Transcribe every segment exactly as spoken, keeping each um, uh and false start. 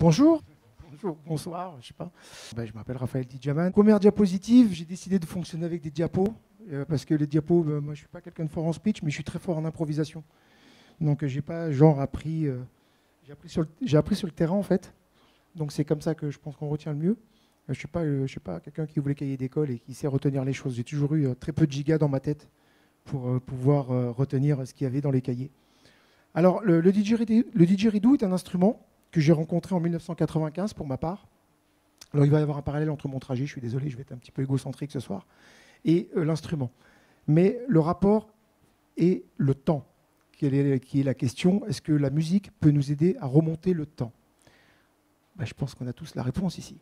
Bonjour. Bonjour, bonsoir, je sais pas. Ben, je m'appelle Raphaël Didjaman. Première diapositive, j'ai décidé de fonctionner avec des diapos, euh, parce que les diapos, ben, moi je suis pas quelqu'un de fort en speech, mais je suis très fort en improvisation. Donc j'ai pas genre appris, euh, j'ai appris sur le, j'ai appris sur le terrain en fait. Donc c'est comme ça que je pense qu'on retient le mieux. Je suis pas, je suis pas quelqu'un qui voulait cahier d'école et qui sait retenir les choses. J'ai toujours eu très peu de gigas dans ma tête pour pouvoir retenir ce qu'il y avait dans les cahiers. Alors le, le, didgeridoo, le didgeridoo est un instrument que j'ai rencontré en mille neuf cent quatre-vingt-quinze pour ma part. Alors il va y avoir un parallèle entre mon trajet, je suis désolé, je vais être un petit peu égocentrique ce soir, et euh, l'instrument. Mais le rapport et le temps, qui est, qui est la question, est-ce que la musique peut nous aider à remonter le temps? Ben, je pense qu'on a tous la réponse ici.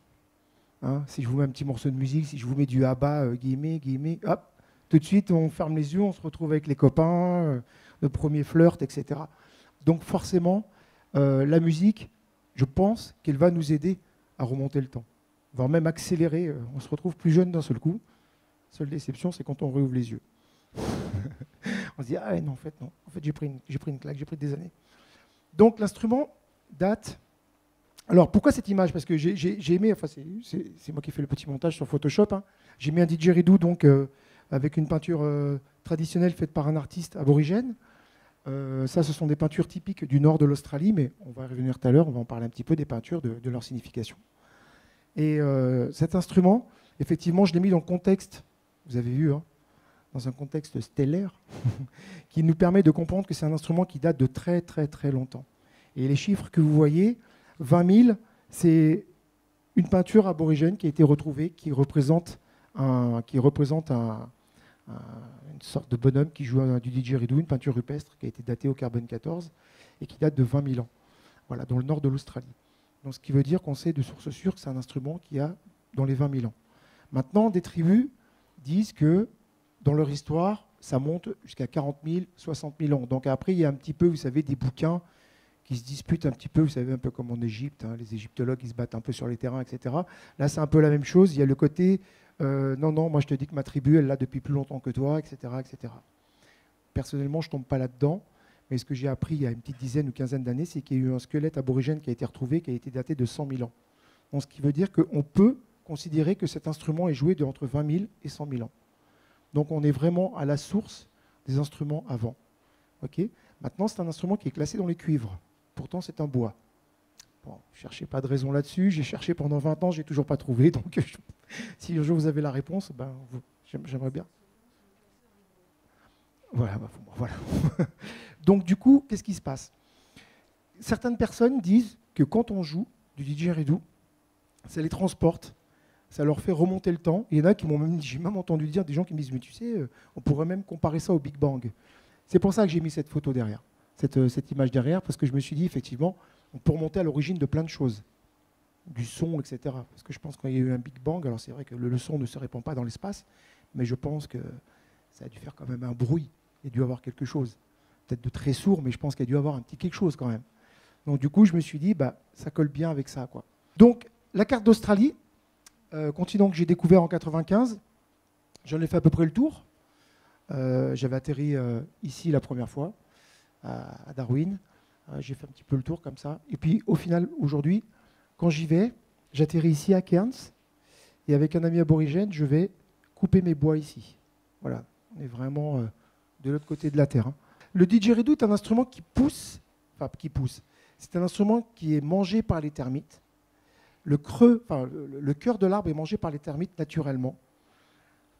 Hein, si je vous mets un petit morceau de musique, si je vous mets du Abba, euh, guillemets, guillemets, hop, tout de suite on ferme les yeux, on se retrouve avec les copains, euh, le premier flirt, et cetera. Donc forcément, euh, la musique, je pense qu'elle va nous aider à remonter le temps, voire même accélérer. Euh, on se retrouve plus jeune d'un seul coup. Seule déception, c'est quand on réouvre les yeux. On se dit, ah non, en fait, non. En fait, j'ai pris une, j'ai pris une claque, j'ai pris des années. Donc l'instrument date... Alors, pourquoi cette image? Parce que j'ai j'ai aimé, enfin, c'est moi qui fais le petit montage sur Photoshop, hein. J'ai mis un didgeridoo, donc, euh, avec une peinture euh, traditionnelle faite par un artiste aborigène. Euh, ça, ce sont des peintures typiques du nord de l'Australie, mais on va y revenir tout à l'heure, on va en parler un petit peu des peintures, de, de leur signification. Et euh, cet instrument, effectivement, je l'ai mis dans le contexte, vous avez vu, hein, dans un contexte stellaire, qui nous permet de comprendre que c'est un instrument qui date de très, très, très longtemps. Et les chiffres que vous voyez... vingt mille, c'est une peinture aborigène qui a été retrouvée, qui représente, un, qui représente un, un, une sorte de bonhomme qui joue un, du didgeridoo, une peinture rupestre qui a été datée au carbone quatorze et qui date de vingt mille ans, voilà, dans le nord de l'Australie. Donc, ce qui veut dire qu'on sait de source sûre que c'est un instrument qui a dans les vingt mille ans. Maintenant, des tribus disent que dans leur histoire, ça monte jusqu'à quarante mille, soixante mille ans. Donc après, il y a un petit peu, vous savez, des bouquins qui se disputent un petit peu, vous savez, un peu comme en Égypte, hein, les égyptologues, ils se battent un peu sur les terrains, et cetera. Là, c'est un peu la même chose, il y a le côté, euh, non, non, moi je te dis que ma tribu, elle l'a depuis plus longtemps que toi, et cetera, et cetera. Personnellement, je ne tombe pas là-dedans, mais ce que j'ai appris il y a une petite dizaine ou quinzaine d'années, c'est qu'il y a eu un squelette aborigène qui a été retrouvé, qui a été daté de cent mille ans. Donc, ce qui veut dire qu'on peut considérer que cet instrument est joué de entre vingt mille et cent mille ans. Donc, on est vraiment à la source des instruments avant. Okay ? Maintenant, c'est un instrument qui est classé dans les cuivres. Pourtant, c'est un bois. Bon, je ne cherchais pas de raison là-dessus. J'ai cherché pendant vingt ans, je n'ai toujours pas trouvé. Donc, je... si un jour vous avez la réponse, ben, vous... j'aimerais bien. Voilà. Ben, voilà. Donc, du coup, qu'est-ce qui se passe? Certaines personnes disent que quand on joue du didgeridoo, ça les transporte, ça leur fait remonter le temps. Et il y en a qui m'ont même, j'ai même entendu dire des gens qui me disent, mais tu sais, on pourrait même comparer ça au Big Bang. C'est pour ça que j'ai mis cette photo derrière. Cette, cette image derrière, parce que je me suis dit, effectivement, on peut remonter à l'origine de plein de choses, du son, et cetera. Parce que je pense qu'il y a eu un Big Bang, alors c'est vrai que le, le son ne se répand pas dans l'espace, mais je pense que ça a dû faire quand même un bruit, il y a dû avoir quelque chose, peut-être de très sourd, mais je pense qu'il y a dû avoir un petit quelque chose quand même. Donc du coup, je me suis dit, bah, ça colle bien avec ça, quoi. Donc, la carte d'Australie, euh, continent que j'ai découvert en quatre-vingt-quinze, j'en ai fait à peu près le tour. Euh, j'avais atterri euh, ici la première fois, à Darwin, j'ai fait un petit peu le tour comme ça, et puis au final, aujourd'hui, quand j'y vais, j'atterris ici à Cairns, et avec un ami aborigène, je vais couper mes bois ici. Voilà, on est vraiment de l'autre côté de la terre. Le didgeridoo est un instrument qui pousse, enfin qui pousse, c'est un instrument qui est mangé par les termites, le creux, enfin, le cœur de l'arbre est mangé par les termites naturellement,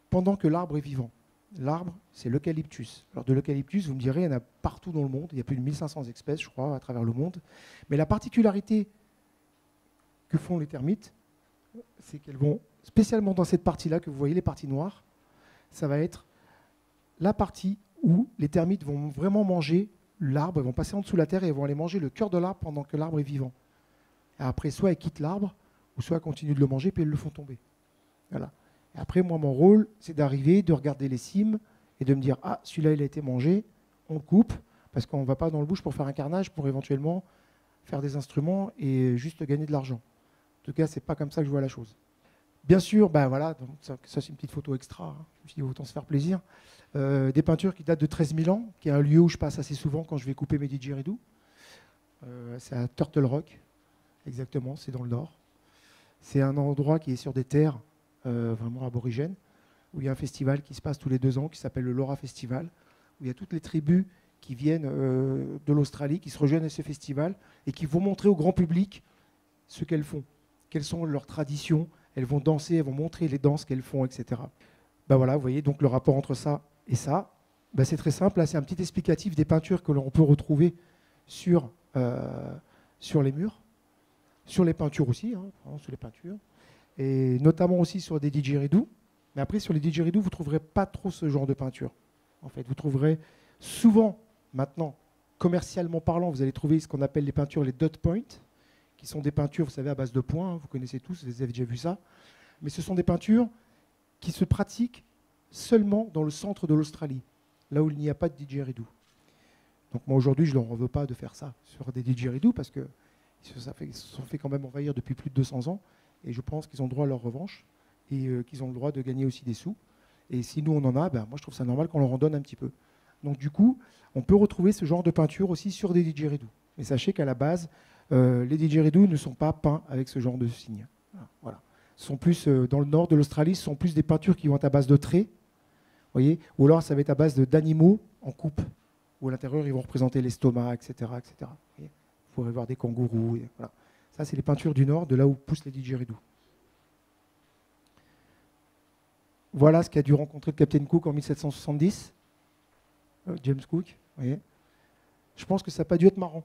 pendant que l'arbre est vivant. L'arbre, c'est l'eucalyptus. Alors de l'eucalyptus, vous me direz, il y en a partout dans le monde. Il y a plus de mille cinq cents espèces, je crois, à travers le monde. Mais la particularité que font les termites, c'est qu'elles vont, spécialement dans cette partie-là, que vous voyez les parties noires, ça va être la partie où les termites vont vraiment manger l'arbre, elles vont passer en dessous de la terre et elles vont aller manger le cœur de l'arbre pendant que l'arbre est vivant. Et après, soit elles quittent l'arbre, ou soit elles continuent de le manger, puis elles le font tomber. Voilà. Après, moi, mon rôle, c'est d'arriver, de regarder les cimes et de me dire, ah, celui-là, il a été mangé, on le coupe, parce qu'on ne va pas dans le bush pour faire un carnage, pour éventuellement faire des instruments et juste gagner de l'argent. En tout cas, ce n'est pas comme ça que je vois la chose. Bien sûr, ben voilà, donc ça, ça c'est une petite photo extra, hein. Je me suis dit, autant se faire plaisir. Euh, des peintures qui datent de treize mille ans, qui est un lieu où je passe assez souvent quand je vais couper mes didgeridoo. Euh, c'est à Turtle Rock, exactement, c'est dans le nord. C'est un endroit qui est sur des terres euh, vraiment aborigènes, où il y a un festival qui se passe tous les deux ans, qui s'appelle le Laura Festival, où il y a toutes les tribus qui viennent euh, de l'Australie, qui se rejoignent à ce festival, et qui vont montrer au grand public ce qu'elles font, quelles sont leurs traditions, elles vont danser, elles vont montrer les danses qu'elles font, et cetera. Ben voilà, vous voyez, donc le rapport entre ça et ça, ben c'est très simple, c'est un petit explicatif des peintures que l'on peut retrouver sur, euh, sur les murs, sur les peintures aussi, hein, sur les peintures, et notamment aussi sur des didgeridoo. Mais après, sur les didgeridoo, vous ne trouverez pas trop ce genre de peinture. En fait, vous trouverez souvent, maintenant, commercialement parlant, vous allez trouver ce qu'on appelle les peintures, les dot points, qui sont des peintures, vous savez, à base de points, hein, vous connaissez tous, vous avez déjà vu ça, mais ce sont des peintures qui se pratiquent seulement dans le centre de l'Australie, là où il n'y a pas de didgeridoo. Donc moi, aujourd'hui, je ne leur en veux pas de faire ça sur des didgeridoo, parce que ça fait, ils se sont fait quand même envahir depuis plus de deux cents ans, et je pense qu'ils ont le droit à leur revanche, et euh, qu'ils ont le droit de gagner aussi des sous. Et si nous, on en a, ben, moi, je trouve ça normal qu'on leur en donne un petit peu. Donc du coup, on peut retrouver ce genre de peinture aussi sur des didgeridoo. Mais sachez qu'à la base, euh, les didgeridoo ne sont pas peints avec ce genre de signes. Voilà. Ce sont plus, euh, dans le nord de l'Australie, ce sont plus des peintures qui vont être à base de traits, voyez, ou alors ça va être à base d'animaux en coupe, où à l'intérieur, ils vont représenter l'estomac, et cetera, et cetera. Vous pourrez voir des kangourous. Et voilà. Ça, c'est les peintures du nord, de là où poussent les didgeridoo. Voilà ce qu'a dû rencontrer le capitaine Cook en mille sept cent soixante-dix. James Cook, vous voyez. Je pense que ça n'a pas dû être marrant.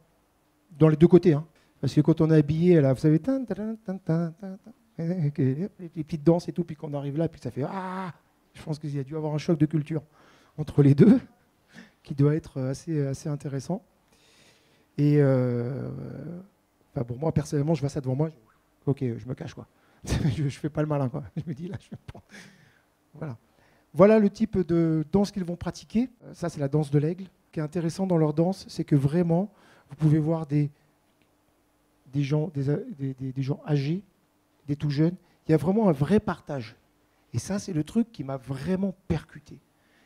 Dans les deux côtés. Hein. Parce que quand on est habillé, là, vous savez, tin, tin, tin, tin, tin, les petites danses et tout, puis qu'on arrive là, puis ça fait ah. Je pense qu'il y a dû avoir un choc de culture entre les deux, qui doit être assez, assez intéressant. Et euh, enfin bon, moi, personnellement, je vois ça devant moi. Je, ok, je me cache, quoi. je, je fais pas le malin, quoi. Je me dis, là, je vais prendre. Voilà. Voilà le type de danse qu'ils vont pratiquer. Ça, c'est la danse de l'aigle. Ce qui est intéressant dans leur danse, c'est que vraiment, vous pouvez voir des, des, gens, des, des, des, des gens âgés, des tout jeunes. Il y a vraiment un vrai partage. Et ça, c'est le truc qui m'a vraiment percuté.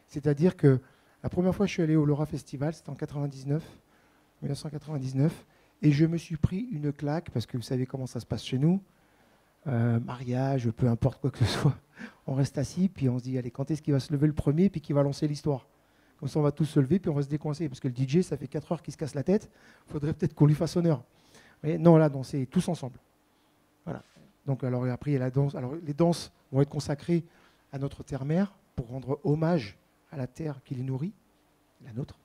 C'est-à-dire que la première fois que je suis allé au Laura Festival, c'était en mille neuf cent quatre-vingt-dix-neuf, et je me suis pris une claque, parce que vous savez comment ça se passe chez nous. Euh, mariage, peu importe quoi que ce soit, on reste assis, puis on se dit, allez, quand est-ce qu'il va se lever le premier, puis qu'il va lancer l'histoire. Comme ça, on va tous se lever, puis on va se décoincer, parce que le D J, ça fait quatre heures qu'il se casse la tête, il faudrait peut-être qu'on lui fasse honneur. Mais non, là, danser tous ensemble. Voilà. Donc, alors, après, il y a la danse. Alors, les danses vont être consacrées à notre terre-mère, pour rendre hommage à la terre qui les nourrit, la nôtre.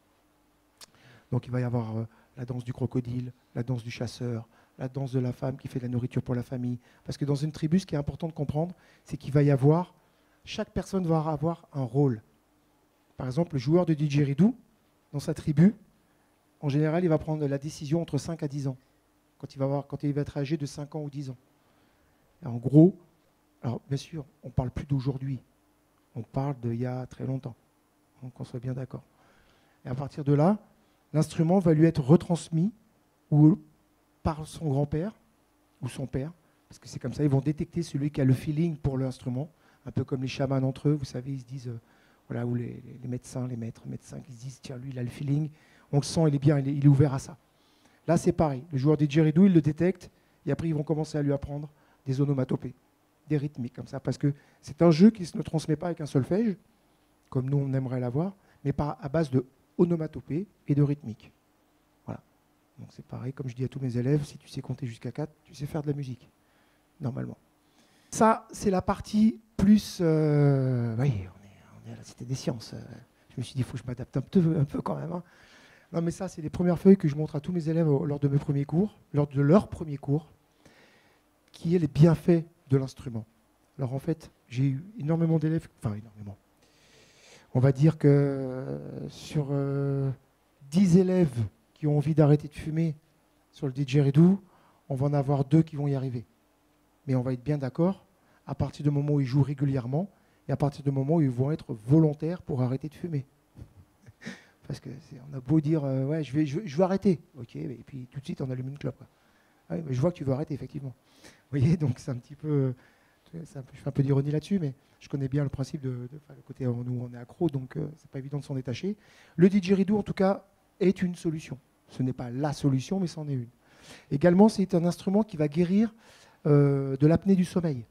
Donc, il va y avoir euh, la danse du crocodile, la danse du chasseur, la danse de la femme qui fait de la nourriture pour la famille. Parce que dans une tribu, ce qui est important de comprendre, c'est qu'il va y avoir, chaque personne va avoir un rôle. Par exemple, le joueur de didgeridoo, dans sa tribu, en général, il va prendre la décision entre cinq à dix ans, quand il va, avoir, quand il va être âgé de cinq ans ou dix ans. Et en gros, alors bien sûr, on ne parle plus d'aujourd'hui, on parle d'il y a très longtemps, donc on soit bien d'accord. Et à partir de là, l'instrument va lui être retransmis, ou par son grand-père ou son père, parce que c'est comme ça, ils vont détecter celui qui a le feeling pour l'instrument, un peu comme les chamans entre eux, vous savez, ils se disent, euh, voilà, ou les, les médecins, les maîtres, les médecins, ils se disent, tiens, lui, il a le feeling, on le sent, il est bien, il est, il est ouvert à ça. Là, c'est pareil, le joueur des didgeridoo, il le détecte, et après, ils vont commencer à lui apprendre des onomatopées, des rythmiques, comme ça, parce que c'est un jeu qui ne se transmet pas avec un solfège, comme nous, on aimerait l'avoir, mais par, à base de onomatopées et de rythmiques. Donc c'est pareil, comme je dis à tous mes élèves, si tu sais compter jusqu'à quatre, tu sais faire de la musique, normalement. Ça, c'est la partie plus... Euh, oui, on est, on est à la Cité des Sciences. Je me suis dit, il faut que je m'adapte un peu, un peu quand même. Hein. Non, mais ça, c'est les premières feuilles que je montre à tous mes élèves lors de mes premiers cours, lors de leur premier cours, qui est les bienfaits de l'instrument. Alors en fait, j'ai eu énormément d'élèves, enfin énormément. On va dire que sur euh, dix élèves... qui ont envie d'arrêter de fumer sur le didgeridoo, on va en avoir deux qui vont y arriver. Mais on va être bien d'accord, à partir du moment où ils jouent régulièrement et à partir du moment où ils vont être volontaires pour arrêter de fumer. Parce que on a beau dire euh, ouais, je vais, je, je vais arrêter, ok, et puis tout de suite on allume une clope. Ah oui, mais je vois que tu veux arrêter effectivement. Vous voyez, donc c'est un petit peu, c'est un peu, je fais un peu d'ironie là-dessus, mais je connais bien le principe de, de, de le côté où on est accro, donc euh, c'est pas évident de s'en détacher. Le didgeridoo en tout cas est une solution. Ce n'est pas la solution, mais c'en est une. Également, c'est un instrument qui va guérir euh, de l'apnée du sommeil.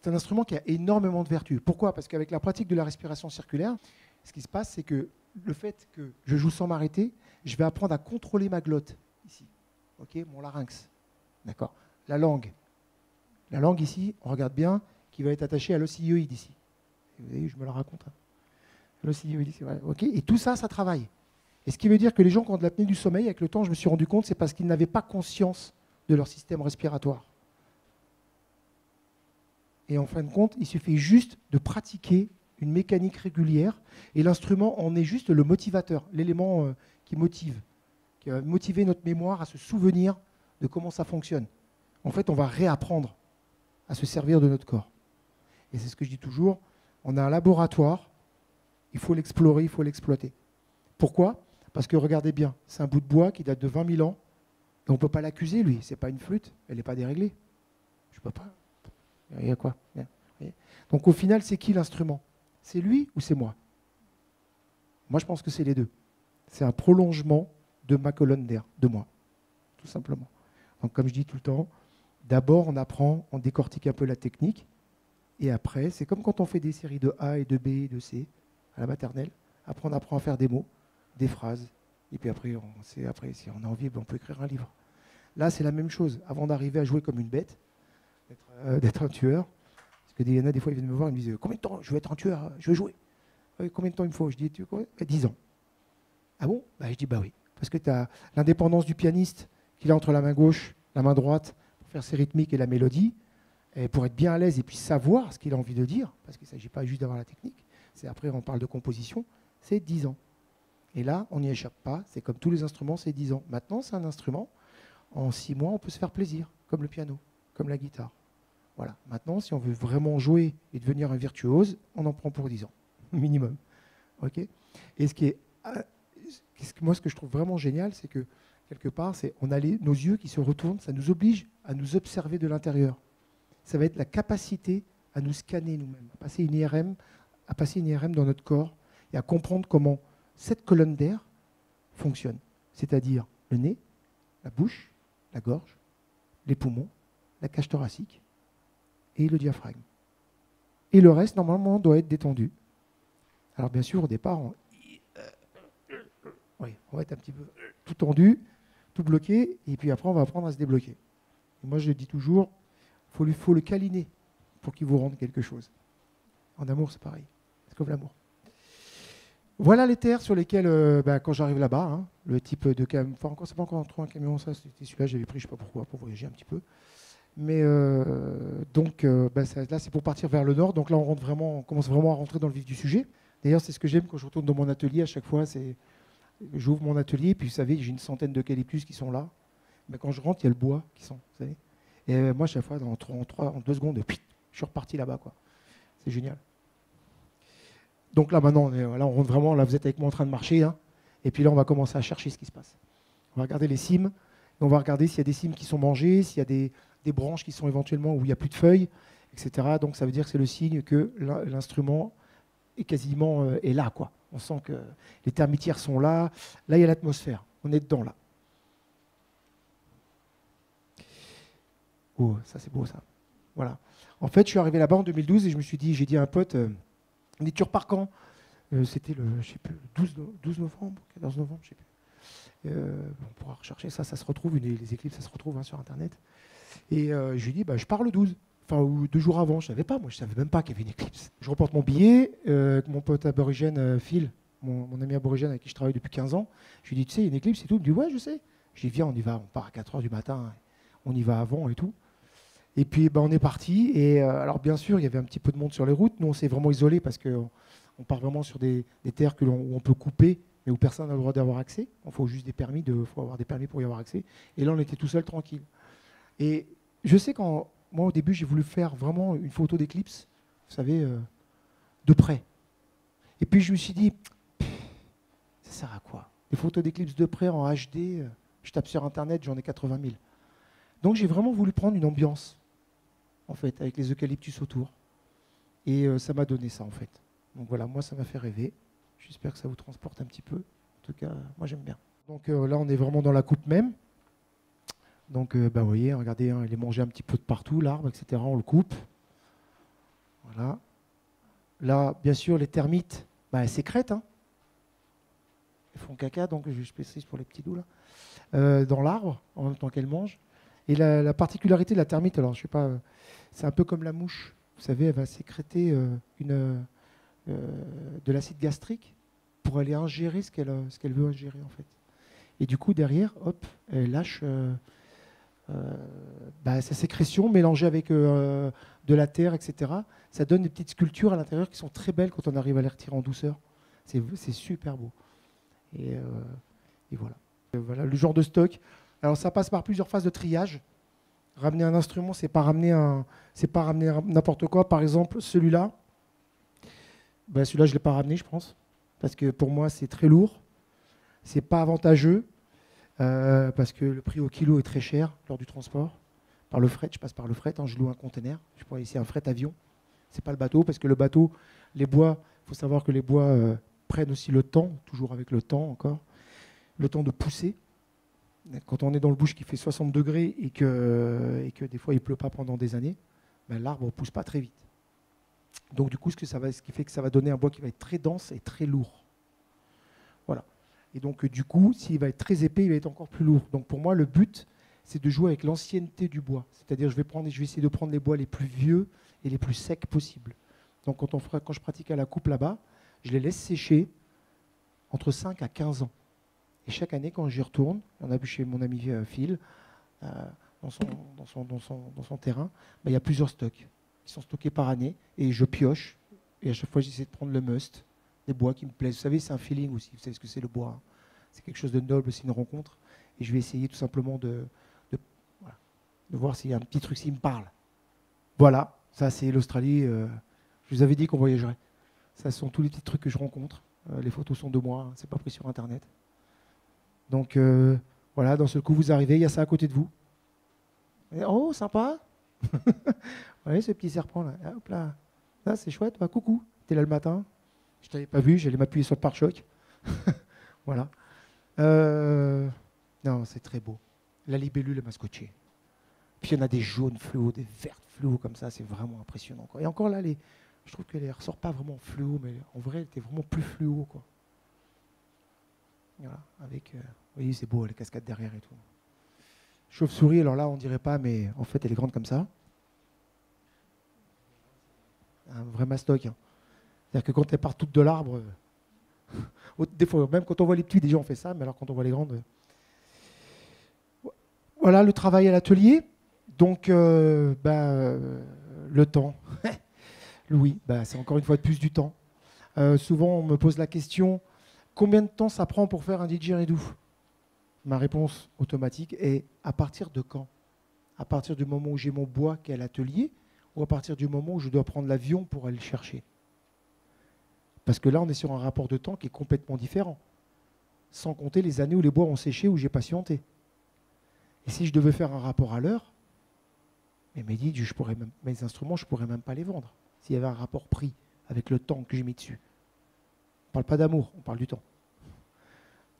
C'est un instrument qui a énormément de vertus. Pourquoi? Parce qu'avec la pratique de la respiration circulaire, ce qui se passe, c'est que le fait que je joue sans m'arrêter, je vais apprendre à contrôler ma glotte, ici. Okay, mon larynx. D'accord. La langue. La langue, ici, on regarde bien, qui va être attachée à l'ossillioïde, ici. Vous voyez, je me la raconte. Hein. L'ossillioïde, ici. Voilà. Okay. Et tout ça, ça travaille. Et ce qui veut dire que les gens qui ont de l'apnée du sommeil, avec le temps, je me suis rendu compte, c'est parce qu'ils n'avaient pas conscience de leur système respiratoire. Et en fin de compte, il suffit juste de pratiquer une mécanique régulière, et l'instrument en est juste le motivateur, l'élément euh, qui motive, qui va motiver notre mémoire à se souvenir de comment ça fonctionne. En fait, on va réapprendre à se servir de notre corps. Et c'est ce que je dis toujours, on a un laboratoire, il faut l'explorer, il faut l'exploiter. Pourquoi? Parce que regardez bien, c'est un bout de bois qui date de vingt mille ans, et on ne peut pas l'accuser, lui, c'est pas une flûte, elle n'est pas déréglée. Je peux pas. Il y a quoi? Donc au final, c'est qui l'instrument? C'est lui ou c'est moi? Moi, je pense que c'est les deux. C'est un prolongement de ma colonne d'air, de moi, tout simplement. Donc, comme je dis tout le temps, d'abord, on apprend, on décortique un peu la technique, et après, c'est comme quand on fait des séries de A et de B et de C à la maternelle. Après, on apprend à faire des mots, des phrases, et puis après, on sait, après si on a envie, on peut écrire un livre. Là, c'est la même chose. Avant d'arriver à jouer comme une bête, d'être euh, d'être un tueur, il y en a des fois, ils viennent me voir, ils me disent « Combien de temps je veux être un tueur? Je veux jouer. »« Combien de temps il me faut ?» Je dis « dix ans. » »« Ah bon ?» bah, je dis « Bah oui. » Parce que tu as l'indépendance du pianiste qu'il a entre la main gauche, la main droite, pour faire ses rythmiques et la mélodie, et pour être bien à l'aise et puis savoir ce qu'il a envie de dire, parce qu'il ne s'agit pas juste d'avoir la technique. C'est après, on parle de composition, c'est dix ans. Et là, on n'y échappe pas. C'est comme tous les instruments, c'est dix ans. Maintenant, c'est un instrument. En six mois, on peut se faire plaisir, comme le piano, comme la guitare. Voilà. Maintenant, si on veut vraiment jouer et devenir un virtuose, on en prend pour dix ans, minimum. Okay, et ce qui est, moi, ce que je trouve vraiment génial, c'est que, quelque part, c'est on a les, nos yeux qui se retournent, ça nous oblige à nous observer de l'intérieur. Ça va être la capacité à nous scanner nous-mêmes, à passer une I R M, à passer une I R M dans notre corps et à comprendre comment cette colonne d'air fonctionne, c'est-à-dire le nez, la bouche, la gorge, les poumons, la cage thoracique, et le diaphragme. Et le reste, normalement, doit être détendu. Alors, bien sûr, au départ, on, oui, on va être un petit peu tout tendu, tout bloqué, et puis après, on va apprendre à se débloquer. Et moi, je dis toujours, il faut, faut le câliner pour qu'il vous rende quelque chose. En amour, c'est pareil. C'est comme l'amour. Voilà les terres sur lesquelles, euh, bah, quand j'arrive là-bas, hein, le type de camion, enfin, c'est pas encore un camion, ça, c'était celui-là, j'avais pris, je ne sais pas pourquoi, pour voyager un petit peu. Mais euh, donc euh, bah ça, là, c'est pour partir vers le nord. Donc là, on, rentre vraiment, on commence vraiment à rentrer dans le vif du sujet. D'ailleurs, c'est ce que j'aime quand je retourne dans mon atelier. À chaque fois, j'ouvre mon atelier. Puis, vous savez, j'ai une centaine d'eucalyptus qui sont là. Mais quand je rentre, il y a le bois qui sent. Vous savez, et euh, moi, chaque fois, en, trois, en deux secondes, puis, je suis reparti là-bas. C'est génial. Donc là, maintenant, on, est, là, on rentre vraiment. Là, vous êtes avec moi en train de marcher. Hein, et puis là, on va commencer à chercher ce qui se passe. On va regarder les cimes. Et on va regarder s'il y a des cimes qui sont mangées, s'il y a des... des branches qui sont éventuellement où il n'y a plus de feuilles, et cetera. Donc ça veut dire que c'est le signe que l'instrument est quasiment euh, est là, quoi. On sent que les termitières sont là. Là, il y a l'atmosphère. On est dedans, là. Oh, ça, c'est beau, ça. Voilà. En fait, je suis arrivé là-bas en deux mille douze et je me suis dit, j'ai dit à un pote, euh, on est toujours par quand euh, c'était le, je sais plus, douze novembre, quatorze novembre, je sais plus. Euh, on pourra rechercher ça, ça se retrouve, une, les éclipses, ça se retrouve hein, sur Internet. Et euh, je lui dis, bah, je pars le douze, enfin, ou deux jours avant, je ne savais pas, moi, je ne savais même pas qu'il y avait une éclipse. Je reporte mon billet, euh, mon pote aborigène euh, Phil, mon, mon ami aborigène avec qui je travaille depuis quinze ans, je lui dis, tu sais, il y a une éclipse et tout, il me dit, ouais, je sais. Je lui dis, viens, on y va, on part à quatre heures du matin, on y va avant et tout. Et puis, bah, on est parti, et euh, alors, bien sûr, il y avait un petit peu de monde sur les routes, nous, on s'est vraiment isolés parce qu'on on part vraiment sur des, des terres que l'on, où on peut couper, mais où personne n'a le droit d'avoir accès. Il faut juste des permis, il faut avoir des permis pour y avoir accès. Et là, on était tout seul, tranquille. Et je sais quand moi au début j'ai voulu faire vraiment une photo d'éclipse, vous savez, euh, de près. Et puis je me suis dit, ça sert à quoi? Des photos d'éclipse de près en H D, euh, je tape sur internet, j'en ai quatre-vingt mille. Donc j'ai vraiment voulu prendre une ambiance, en fait, avec les eucalyptus autour. Et euh, ça m'a donné ça, en fait. Donc voilà, moi ça m'a fait rêver. J'espère que ça vous transporte un petit peu. En tout cas, moi j'aime bien. Donc euh, là on est vraiment dans la coupe même. Donc, euh, bah, vous voyez, regardez, hein, il est mangé un petit peu de partout, l'arbre, et cetera. On le coupe. Voilà. Là, bien sûr, les termites, bah, elles sécrètent. Hein. Elles font caca, donc je précise pour les petits doux, là. Euh, dans l'arbre, en même temps qu'elles mangent. Et la, la particularité de la termite, alors je sais pas, c'est un peu comme la mouche. Vous savez, elle va sécréter euh, une, euh, de l'acide gastrique pour aller ingérer ce qu'elle ce qu'elle veut ingérer, en fait. Et du coup, derrière, hop, elle lâche euh, euh, bah, sa sécrétion mélangée avec euh, de la terre, et cetera. Ça donne des petites sculptures à l'intérieur qui sont très belles quand on arrive à les retirer en douceur. C'est super beau. Et, euh, et voilà. Et voilà le genre de stock. Alors ça passe par plusieurs phases de triage. Ramener un instrument, c'est pas ramener un, c'est pas ramener n'importe quoi. Par exemple, celui-là, ben celui-là je l'ai pas ramené, je pense, parce que pour moi c'est très lourd, c'est pas avantageux, euh, parce que le prix au kilo est très cher lors du transport. Par le fret, je passe par le fret, hein, je loue un conteneur, je prends ici un fret avion. C'est pas le bateau, parce que le bateau, les bois, faut savoir que les bois euh, prennent aussi le temps, toujours avec le temps encore, le temps de pousser. Quand on est dans le bush qui fait soixante degrés et que, et que des fois il ne pleut pas pendant des années, ben l'arbre ne pousse pas très vite. Donc du coup, ce, que ça va, ce qui fait que ça va donner un bois qui va être très dense et très lourd. Voilà. Et donc du coup, s'il va être très épais, il va être encore plus lourd. Donc pour moi, le but, c'est de jouer avec l'ancienneté du bois. C'est-à-dire, je, je vais essayer de prendre les bois les plus vieux et les plus secs possibles. Donc quand, on, quand je pratique à la coupe là-bas, je les laisse sécher entre cinq à quinze ans. Et chaque année, quand j'y retourne, on a vu chez mon ami Phil, euh, dans, son, dans, son, dans, son, dans son terrain, bah, y a plusieurs stocks qui sont stockés par année. Et je pioche. Et à chaque fois, j'essaie de prendre le must, des bois qui me plaisent. Vous savez, c'est un feeling aussi. Vous savez ce que c'est le bois. Hein. C'est quelque chose de noble, c'est une rencontre. Et je vais essayer tout simplement de, de, voilà, de voir s'il y a un petit truc qui me parle. Voilà, ça c'est l'Australie. Euh, je vous avais dit qu'on voyagerait. Ça sont tous les petits trucs que je rencontre. Euh, les photos sont de moi, hein, c'est pas pris sur Internet. Donc euh, voilà, dans ce coup, vous arrivez, il y a ça à côté de vous. Et, oh, sympa. Vous voyez ce petit serpent là, ah, hop là. Là, c'est chouette. Bah, coucou, t'es là le matin. Je t'avais pas vu, j'allais m'appuyer sur le pare-choc. Voilà. Euh, non, c'est très beau. La libellule est mascochée. Puis il y en a des jaunes fluo, des vertes fluo comme ça, c'est vraiment impressionnant. Quoi. Et encore là, les, je trouve qu'elle ne ressort pas vraiment fluo, mais en vrai, elle était vraiment plus fluo, quoi. Voilà, avec, euh, oui, c'est beau, les cascades derrière et tout. Chauve-souris, alors là, on dirait pas, mais en fait, elle est grande comme ça. Un vrai mastoc. Hein. C'est-à-dire que quand elles partent toutes de l'arbre, euh, des fois, même quand on voit les petits, déjà, on fait ça, mais alors quand on voit les grandes... Euh... Voilà, le travail à l'atelier. Donc, euh, bah, euh, le temps. Louis, bah, c'est encore une fois de plus du temps. Euh, souvent, on me pose la question... Combien de temps ça prend pour faire un didgeridoo? Ma réponse automatique est à partir de quand? À partir du moment où j'ai mon bois qui est à l'atelier ou à partir du moment où je dois prendre l'avion pour aller le chercher? Parce que là, on est sur un rapport de temps qui est complètement différent. Sans compter les années où les bois ont séché, où j'ai patienté. Et si je devais faire un rapport à l'heure, mes, je pourrais même, mes instruments, je ne pourrais même pas les vendre. S'il y avait un rapport prix avec le temps que j'ai mis dessus. On ne parle pas d'amour, on parle du temps.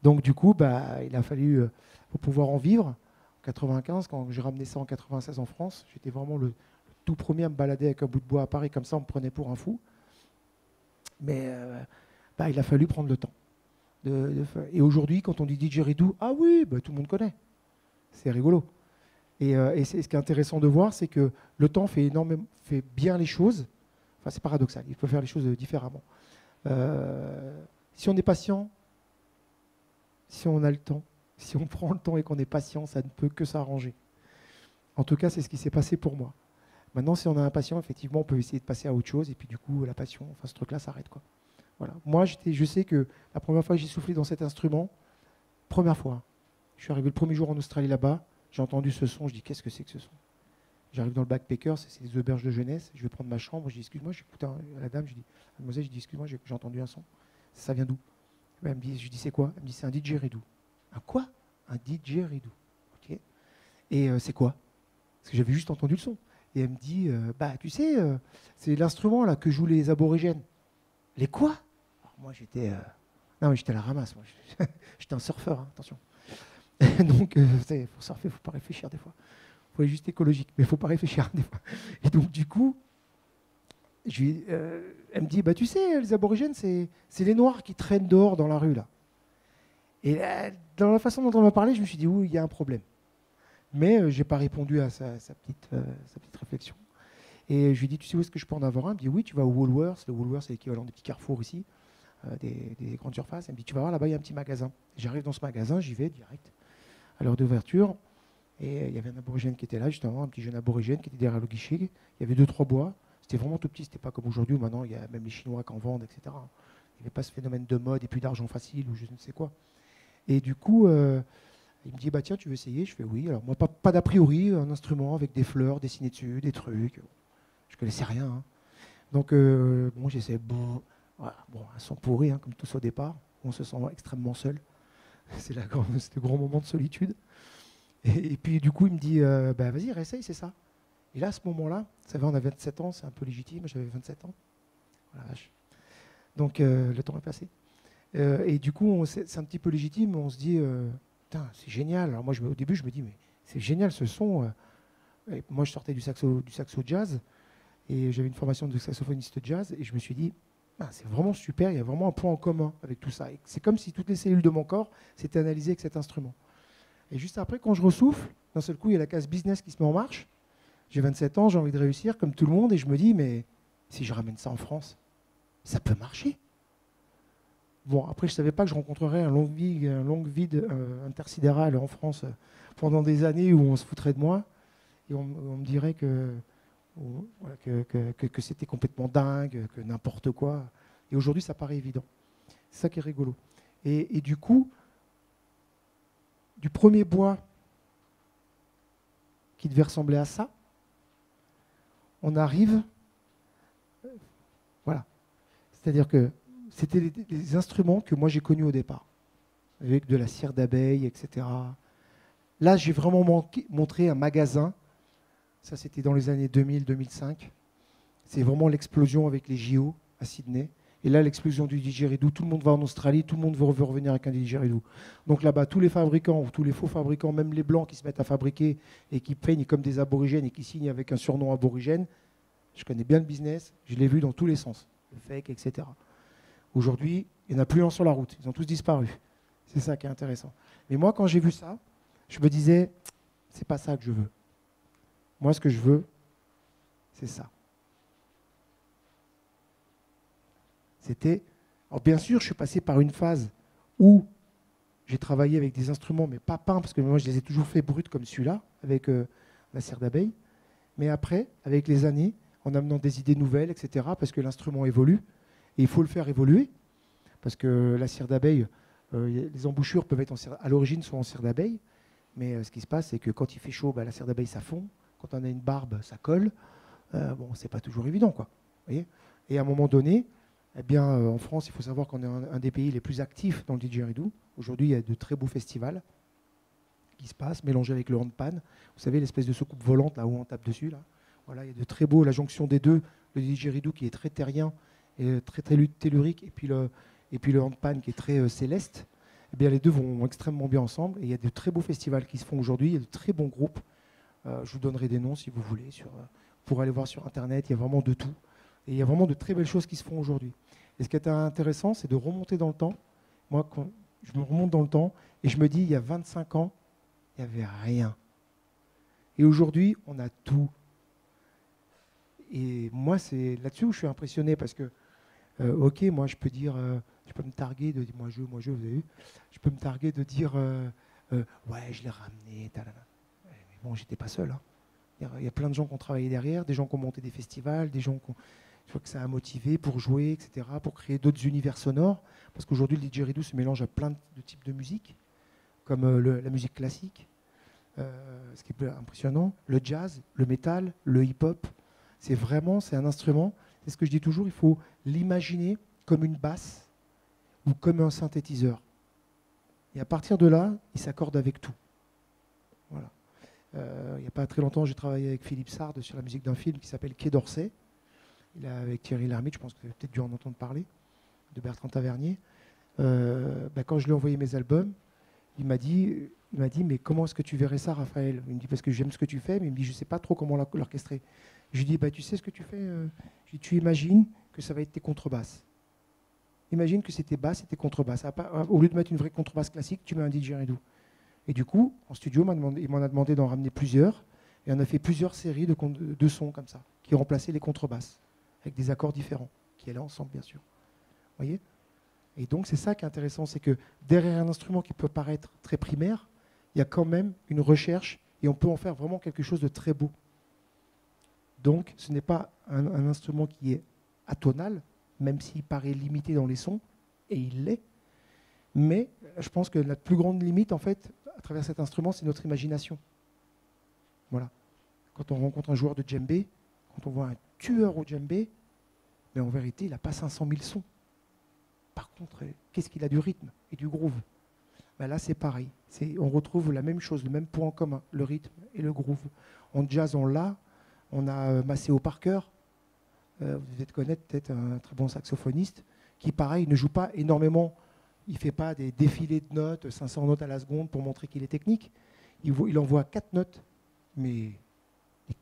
Donc du coup, bah, il a fallu, euh, pour pouvoir en vivre, en quatre-vingt-quinze, quand j'ai ramené ça en quatre-vingt-seize en France, j'étais vraiment le, le tout premier à me balader avec un bout de bois à Paris, comme ça on me prenait pour un fou. Mais euh, bah, il a fallu prendre le temps. De, de, et aujourd'hui, quand on dit didgeridoo, ah oui, bah, tout le monde connaît. C'est rigolo. Et, euh, et ce qui est intéressant de voir, c'est que le temps fait, énormément, fait bien les choses. Enfin, c'est paradoxal, il peut faire les choses différemment. Euh, si on est patient, si on a le temps, si on prend le temps et qu'on est patient, ça ne peut que s'arranger. En tout cas, c'est ce qui s'est passé pour moi. Maintenant, si on a un patient, effectivement, on peut essayer de passer à autre chose et puis du coup, la passion, enfin, ce truc-là s'arrête, quoi. Voilà. Moi, je sais que la première fois que j'ai soufflé dans cet instrument, première fois, je suis arrivé le premier jour en Australie là-bas, j'ai entendu ce son, je dis qu'est-ce que c'est que ce son? J'arrive dans le backpacker, c'est des auberges de jeunesse, je vais prendre ma chambre, je dis excuse-moi, j'écoute à la dame, je dis, mademoiselle, je dis excuse-moi, j'ai entendu un son. Ça vient d'où? Elle me dit, je dis c'est quoi? Elle me dit c'est un didgeridoo. Un quoi? Un didgeridoo. Ok. Et euh, c'est quoi? Parce que j'avais juste entendu le son. Et elle me dit, euh, bah tu sais, euh, c'est l'instrument là que jouent les aborigènes. Les quoi? Alors, moi j'étais. Euh... Non mais j'étais à la ramasse, moi. J'étais un surfeur, hein, attention. Donc, euh, pour surfer, il ne faut pas réfléchir des fois. Il faut être juste écologique, mais il ne faut pas réfléchir des fois. Et donc, du coup, je, euh, elle me dit, bah, tu sais, les aborigènes, c'est les Noirs qui traînent dehors dans la rue, là. Et là, dans la façon dont on m'a parlé, je me suis dit, oui, il y a un problème. Mais euh, je n'ai pas répondu à sa, sa, petite, euh, sa petite réflexion. Et je lui ai dit, tu sais où est-ce que je peux en avoir un? Elle me dit, oui, tu vas au Woolworth. Le Woolworth, c'est l'équivalent des petits carrefours ici, euh, des, des grandes surfaces. Elle me dit, tu vas voir, là-bas, il y a un petit magasin. J'arrive dans ce magasin, j'y vais direct à l'heure d'ouverture. Et il y avait un aborigène qui était là, justement, un petit jeune aborigène qui était derrière le guichet. Il y avait deux, trois bois. C'était vraiment tout petit. C'était pas comme aujourd'hui où maintenant, il y a même les Chinois qui en vendent, et cetera. Il n'y avait pas ce phénomène de mode et puis d'argent facile ou je ne sais quoi. Et du coup, euh, il me dit, bah tiens, tu veux essayer? Je fais oui. Alors moi, pas, pas d'a priori, un instrument avec des fleurs dessinées dessus, des trucs. Je connaissais rien. Hein. Donc, euh, bon, j'essaie. Bon, voilà, bon, un son pourri, hein, comme tous au départ. On se sent extrêmement seul. C'est le grand moment de solitude. Et, et puis, du coup, il me dit, euh, bah, vas-y, réessaye, c'est ça. Et là, à ce moment-là, vous savez, on a vingt-sept ans, c'est un peu légitime, j'avais vingt-sept ans. Voilà, vache. Donc, euh, le temps est passé. Euh, et du coup, c'est un petit peu légitime, on se dit, euh, putain, c'est génial. Alors, moi, je, au début, je me dis, mais c'est génial ce son. Et moi, je sortais du saxo, du saxo jazz, et j'avais une formation de saxophoniste jazz, et je me suis dit, ah, c'est vraiment super, il y a vraiment un point en commun avec tout ça. C'est comme si toutes les cellules de mon corps s'étaient analysées avec cet instrument. Et juste après, quand je ressouffle, d'un seul coup, il y a la case business qui se met en marche. J'ai vingt-sept ans, j'ai envie de réussir comme tout le monde, et je me dis, mais si je ramène ça en France, ça peut marcher. Bon, après, je ne savais pas que je rencontrerais un long vide, un long vide euh, intersidéral en France euh, pendant des années où on se foutrait de moi, et on, on me dirait que... Voilà, que, que, que c'était complètement dingue, que n'importe quoi. Et aujourd'hui, ça paraît évident. C'est ça qui est rigolo. Et, et du coup, du premier bois qui devait ressembler à ça, on arrive... Voilà. C'est-à-dire que c'était les, les instruments que moi j'ai connus au départ, avec de la cire d'abeille, et cetera. Là, j'ai vraiment manqué, montré un magasin. Ça, c'était dans les années deux mille, deux mille cinq. C'est vraiment l'explosion avec les J O à Sydney. Et là, l'explosion du didgeridoo. Tout le monde va en Australie, tout le monde veut revenir avec un didgeridoo. Donc là-bas, tous les fabricants, tous les faux fabricants, même les blancs qui se mettent à fabriquer et qui peignent comme des aborigènes et qui signent avec un surnom aborigène, je connais bien le business, je l'ai vu dans tous les sens. Le fake, et cetera. Aujourd'hui, il n'y en a plus un sur la route. Ils ont tous disparu. C'est ça qui est intéressant. Mais moi, quand j'ai vu ça, je me disais, c'est pas ça que je veux. Moi, ce que je veux, c'est ça. C'était... Alors, bien sûr, je suis passé par une phase où j'ai travaillé avec des instruments, mais pas peints, parce que moi, je les ai toujours fait bruts comme celui-là, avec euh, la cire d'abeille. Mais après, avec les années, en amenant des idées nouvelles, et cetera, parce que l'instrument évolue, et il faut le faire évoluer, parce que la cire d'abeille, euh, les embouchures peuvent être en cire, à l'origine, sont en cire d'abeille, mais euh, ce qui se passe, c'est que quand il fait chaud, bah, la cire d'abeille, ça fond. Quand on a une barbe, ça colle. Euh, bon, c'est pas toujours évident, quoi. Vous voyez ? Et à un moment donné, eh bien, euh, en France, il faut savoir qu'on est un, un des pays les plus actifs dans le didgeridoo. Aujourd'hui, il y a de très beaux festivals qui se passent, mélangés avec le handpan. Vous savez, l'espèce de soucoupe volante là où on tape dessus, là. Voilà, il y a de très beaux, la jonction des deux, le didgeridoo qui est très terrien et très, très tellurique, et puis le, et puis le handpan qui est très euh, céleste. Eh bien, les deux vont extrêmement bien ensemble. Et il y a de très beaux festivals qui se font aujourd'hui. Il y a de très bons groupes. Euh, je vous donnerai des noms si vous voulez, sur, euh, pour aller voir sur Internet, il y a vraiment de tout. Et il y a vraiment de très belles choses qui se font aujourd'hui. Et ce qui est intéressant, c'est de remonter dans le temps. Moi, quand je me remonte dans le temps et je me dis, il y a vingt-cinq ans, il n'y avait rien. Et aujourd'hui, on a tout. Et moi, c'est là-dessus où je suis impressionné, parce que, euh, ok, moi, je peux dire, euh, je peux me targuer de dire, moi, je, moi, je, vous avez vu, je peux me targuer de dire, euh, euh, ouais, je l'ai ramené, talala. Bon, j'étais pas seul. Hein. Il y a plein de gens qui ont travaillé derrière, des gens qui ont monté des festivals, des gens qui ont... Je crois que ça a motivé pour jouer, et cetera, pour créer d'autres univers sonores. Parce qu'aujourd'hui, le didgeridoo se mélange à plein de types de musique, comme euh, le, la musique classique, euh, ce qui est impressionnant, le jazz, le métal, le hip-hop. C'est vraiment, c'est un instrument. C'est ce que je dis toujours, il faut l'imaginer comme une basse ou comme un synthétiseur. Et à partir de là, il s'accorde avec tout. Voilà. Euh, il n'y a pas très longtemps, j'ai travaillé avec Philippe Sard sur la musique d'un film qui s'appelle Quai d'Orsay. Il a, avec Thierry Lermite, je pense que vous avez peut-être dû en entendre parler, de Bertrand Tavernier. Euh, bah, quand je lui ai envoyé mes albums, il m'a dit, il m'a dit, mais comment est-ce que tu verrais ça, Raphaël? Il me dit, parce que j'aime ce que tu fais, mais il me dit, je ne sais pas trop comment l'orchestrer. Je lui dis, bah, tu sais ce que tu fais? Je lui dis, tu imagines que ça va être tes contrebasses. Imagine que c'était basse et tes contrebasses. Au lieu de mettre une vraie contrebasse classique, tu mets un didgeridoo. Et du coup, en studio, il m'en a demandé d'en ramener plusieurs. Et on a fait plusieurs séries de, de sons comme ça, qui remplaçaient les contrebasses, avec des accords différents, qui allaient ensemble, bien sûr. Vous voyez? Et donc, c'est ça qui est intéressant, c'est que derrière un instrument qui peut paraître très primaire, il y a quand même une recherche, et on peut en faire vraiment quelque chose de très beau. Donc, ce n'est pas un, un instrument qui est atonal, même s'il paraît limité dans les sons, et il l'est. Mais je pense que la plus grande limite, en fait, à travers cet instrument, c'est notre imagination. Voilà. Quand on rencontre un joueur de djembé, quand on voit un tueur au djembé, mais en vérité, il n'a pas cinq cent mille sons. Par contre, qu'est-ce qu'il a du rythme et du groove? Ben là, c'est pareil. On retrouve la même chose, le même point en commun, le rythme et le groove. En jazz, on l'a. On a Maceo Parker. Euh, vous devez connaître peut-être un très bon saxophoniste qui, pareil, ne joue pas énormément. Il ne fait pas des défilés de notes, cinq cents notes à la seconde pour montrer qu'il est technique. Il, il envoie quatre notes, mais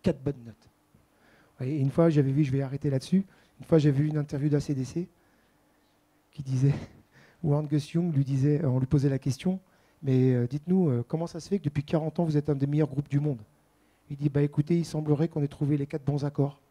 quatre bonnes notes. Et une fois, j'avais vu, je vais arrêter là-dessus, une fois, j'avais vu une interview d'A C D C qui disait, où Angus Young lui disait, on lui posait la question, mais euh, dites-nous, euh, comment ça se fait que depuis quarante ans, vous êtes un des meilleurs groupes du monde? Il dit, bah écoutez, il semblerait qu'on ait trouvé les quatre bons accords.